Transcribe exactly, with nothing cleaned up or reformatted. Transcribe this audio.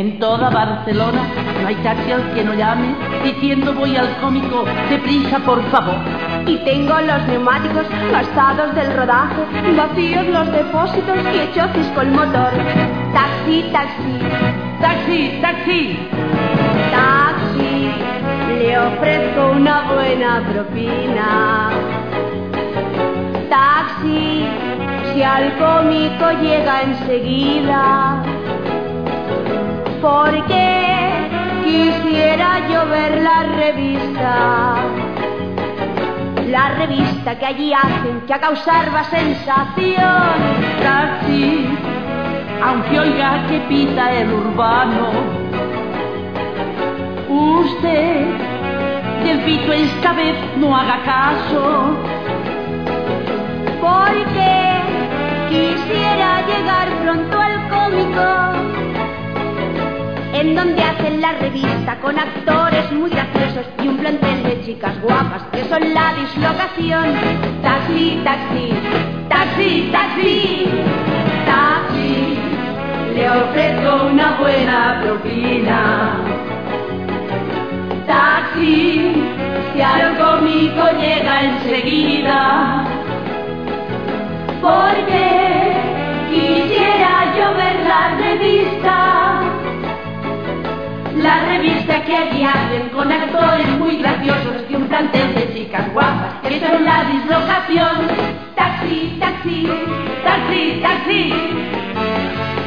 En toda Barcelona no hay taxi al que no llame diciendo voy al cómico, deprisa por favor. Y tengo los neumáticos gastados del rodaje, vacíos los depósitos y he choques con motor. Taxi, taxi, taxi, taxi, taxi, le ofrezco una buena propina. Taxi, si al cómico llega enseguida. Porque quisiera yo ver la revista, la revista que allí hacen, que a causar va sensación. Taxi, aunque oiga que pita el urbano, usted del pito esta vez no haga caso, porque quisiera llegar pronto al cómico, en donde hacen la revista con actores muy graciosos y un plantel de chicas guapas que son la dislocación. Taxi, taxi, taxi, taxi, taxi, le ofrezco una buena propina. Taxi, si al cómico llega enseguida, porque quisiera yo ver la revista, la revista que allí hacen con actores muy graciosos y un plantel de chicas guapas que son la dislocación. Taxi, taxi, taxi, taxi.